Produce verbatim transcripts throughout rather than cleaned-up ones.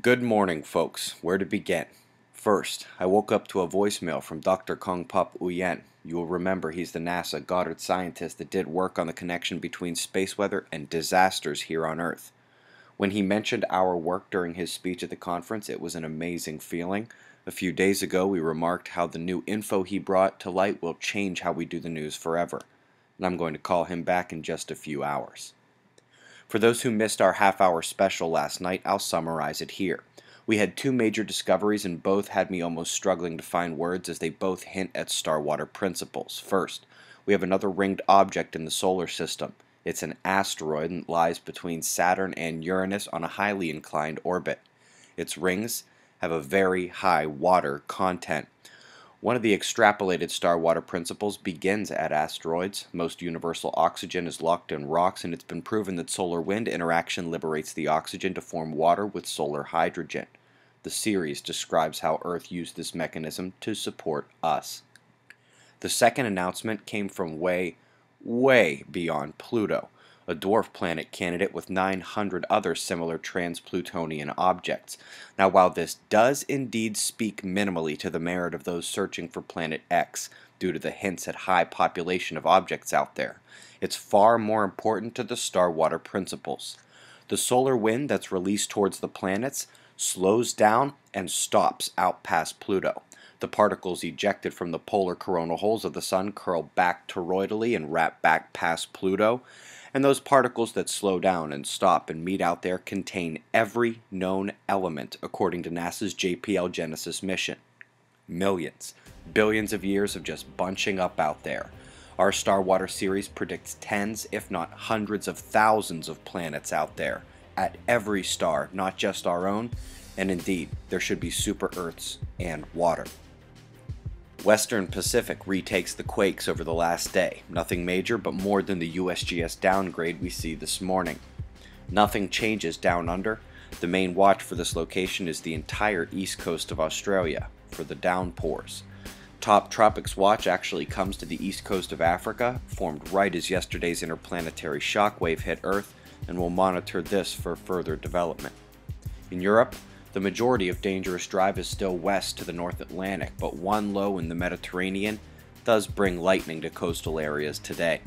Good morning, folks. Where to begin? First, I woke up to a voicemail from Doctor Kongpop Uyen. You will remember he's the NASA Goddard scientist that did work on the connection between space weather and disasters here on Earth. When he mentioned our work during his speech at the conference, it was an amazing feeling. A few days ago, we remarked how the new info he brought to light will change how we do the news forever. And I'm going to call him back in just a few hours. For those who missed our half-hour special last night, I'll summarize it here. We had two major discoveries, and both had me almost struggling to find words as they both hint at STARWATER principles. First, we have another ringed object in the solar system. It's an asteroid that lies between Saturn and Uranus on a highly inclined orbit. Its rings have a very high water content. One of the extrapolated STARWATER principles begins at asteroids. Most universal oxygen is locked in rocks, and it's been proven that solar wind interaction liberates the oxygen to form water with solar hydrogen. The series describes how Earth used this mechanism to support us. The second announcement came from way, way beyond Pluto, a dwarf planet candidate with nine hundred other similar trans-Plutonian objects. Now, while this does indeed speak minimally to the merit of those searching for Planet X, due to the hints at high population of objects out there, it's far more important to the STARWATER principles. The solar wind that's released towards the planets slows down and stops out past Pluto. The particles ejected from the polar coronal holes of the Sun curl back toroidally and wrap back past Pluto, and those particles that slow down and stop and meet out there contain every known element, according to NASA's J P L Genesis mission. Millions, billions of years of just bunching up out there. Our STARWATER series predicts tens, if not hundreds of thousands of planets out there, at every star, not just our own, and indeed, there should be super-Earths and water. Western Pacific retakes the quakes over the last day. Nothing major, but more than the U S G S downgrade we see this morning. Nothing changes down under. The main watch for this location is the entire east coast of Australia for the downpours. Top Tropics Watch actually comes to the east coast of Africa, formed right as yesterday's interplanetary shockwave hit Earth, and will monitor this for further development. In Europe, the majority of dangerous drive is still west to the North Atlantic, but one low in the Mediterranean does bring lightning to coastal areas today.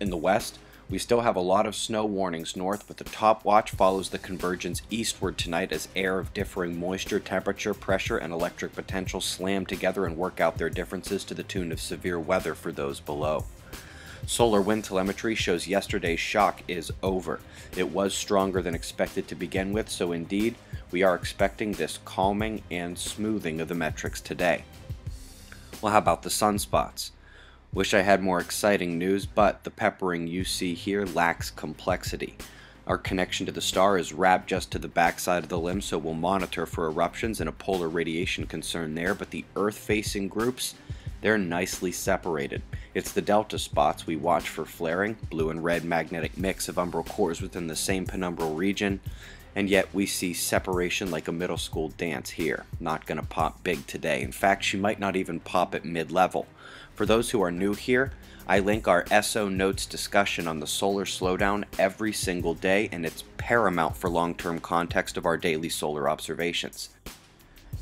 In the west, we still have a lot of snow warnings north, but the top watch follows the convergence eastward tonight as air of differing moisture, temperature, pressure, and electric potential slam together and work out their differences to the tune of severe weather for those below. Solar wind telemetry shows yesterday's shock is over. It was stronger than expected to begin with, so indeed, we are expecting this calming and smoothing of the metrics today. Well, how about the sunspots? Wish I had more exciting news, but the peppering you see here lacks complexity. Our connection to the star is wrapped just to the backside of the limb, so we'll monitor for eruptions and a polar radiation concern there, but the Earth-facing groups, they're nicely separated. It's the delta spots we watch for flaring, blue and red magnetic mix of umbral cores within the same penumbral region, and yet we see separation like a middle school dance here. Not gonna pop big today. In fact, she might not even pop at mid-level. For those who are new here, I link our S O Notes discussion on the solar slowdown every single day, and it's paramount for long-term context of our daily solar observations.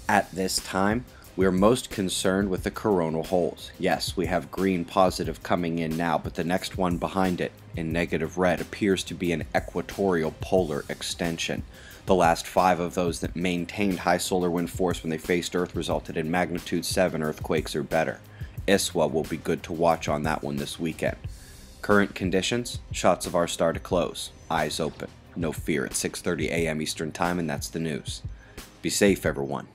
At this time, we are most concerned with the coronal holes. Yes, we have green positive coming in now, but the next one behind it, in negative red, appears to be an equatorial polar extension. The last five of those that maintained high solar wind force when they faced Earth resulted in magnitude seven earthquakes or better. I S W A will be good to watch on that one this weekend. Current conditions, shots of our star to close, eyes open. No fear at six thirty a m Eastern Time, and that's the news. Be safe, everyone.